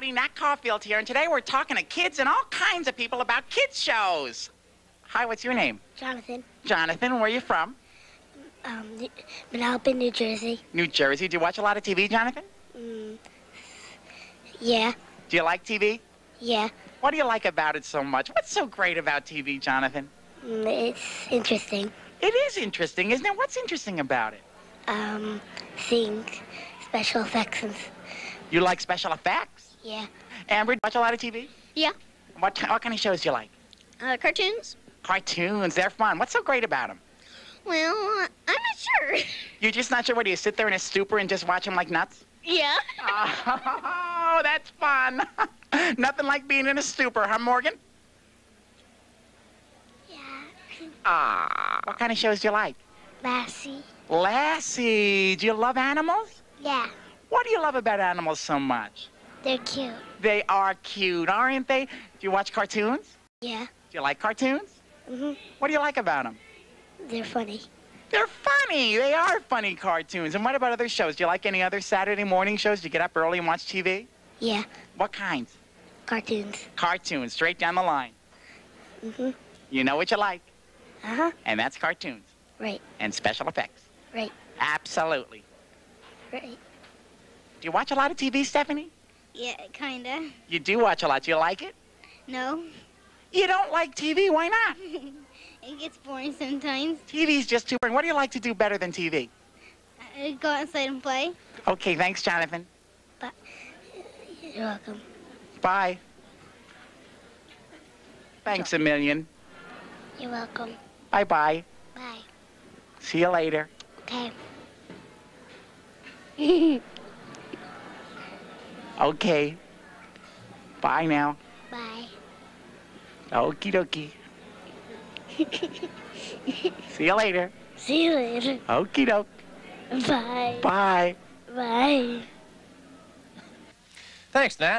everybody, Nat Caulfield here, and today we're talking to kids and all kinds of people about kids shows. Hi, what's your name? Jonathan. Jonathan, where are you from? Manalapan, New Jersey. New Jersey. Do you watch a lot of TV, Jonathan? Yeah. Do you like TV? Yeah. What do you like about it so much? What's so great about TV, Jonathan? It's interesting. It is interesting, isn't it? What's interesting about it? Seeing special effects. You like special effects? Yeah. Amber, do you watch a lot of TV? Yeah. What kind of shows do you like? Cartoons. Cartoons, they're fun. What's so great about them? Well, I'm not sure. You're just not sure? What, do you sit there in a stupor and just watch them like nuts? Yeah. Oh, that's fun. Nothing like being in a stupor, huh, Morgan? Yeah. Ah. What kind of shows do you like? Lassie. Lassie. Do you love animals? Yeah. What do you love about animals so much? They're cute. They are cute, aren't they? Do you watch cartoons? Yeah. Do you like cartoons? Mm-hmm. What do you like about them? They're funny. They're funny. They are funny cartoons. And what about other shows? Do you like any other Saturday morning shows? Do you get up early and watch TV? Yeah. What kinds? Cartoons. Cartoons, straight down the line. Mm-hmm. You know what you like. Uh-huh. And that's cartoons. Right. And special effects. Right. Absolutely. Right. Do you watch a lot of TV, Stephanie? Yeah, kind of. You do watch a lot. Do you like it? No. You don't like TV? Why not? It gets boring sometimes. TV's just too boring. What do you like to do better than TV? Go outside and play. Okay, thanks, Jonathan. Bye. You're welcome. Bye. Thanks a million. You're welcome. Bye-bye. Bye. See you later. Okay. Okay. Bye now. Bye. Okie dokie. See you later. See you later. Okie doke. Bye. Bye. Bye. Thanks, Nat.